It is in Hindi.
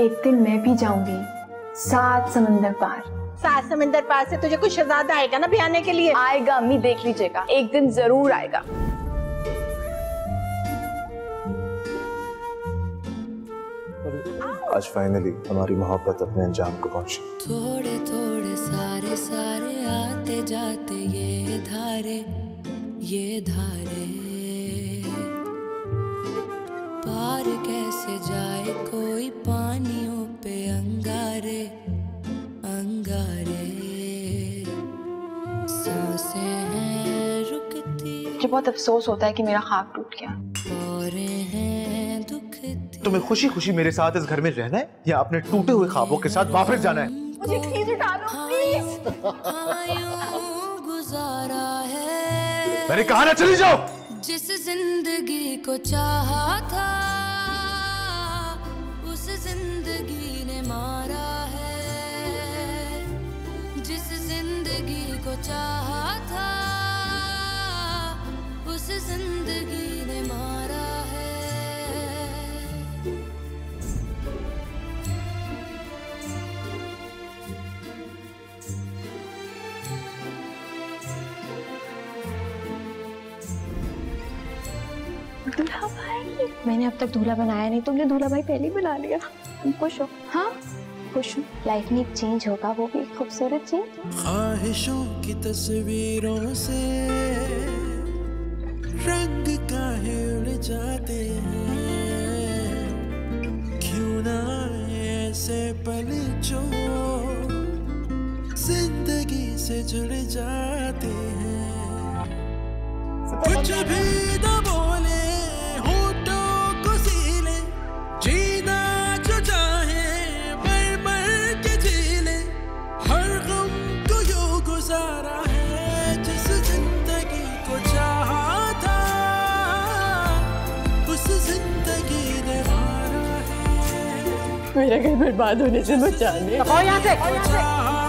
एक दिन मैं भी जाऊंगी 7 समंदर पार। 7 समंदर पार से तुझे कुछ शहजादा आएगा ना बिहाने के लिए? आएगा अम्मी, देख लीजिएगा, एक दिन जरूर आएगा। आज फाइनली हमारी मोहब्बत अपने अंजाम को पहुंची। थोड़े थोड़े सारे सारे आते जाते ये धारे पार कैसे जाए कोई पानियों पे अंगारे अंगारे सांसें हैं रुकती। मुझे बहुत अफसोस होता है कि मेरा ख्वाब टूट गया। तुम्हें खुशी खुशी मेरे साथ इस घर में रहना है या अपने टूटे हुए ख्वाबों के साथ वापस जाना है? मुझे प्लीज उठा लो, प्लीज। मैंने कहा ना चली जाओ। जिस जिंदगी को चाहा था उस जिंदगी ने मारा है, जिस जिंदगी को चाहा था उस जिंदगी ने मारा है। दूल्हा भाई, मैंने अब तक दूल्हा बनाया नहीं, तुमने दूल्हा भाई पहले ही बना लिया। तुम खुश हो? हाँ खुश हूँ। लाइफ में एक चेंज होगा, वो भी खूबसूरत चेंज। ख्वाहिशों की तस्वीरों से रंग काहे उड़ जाते हैं, क्यों ना ऐसे पल जो जिंदगी से जुड़ जाते हैं। कुछ भी ना बोले मेरा घर बर्बाद होने से बचाने। और यहाँ से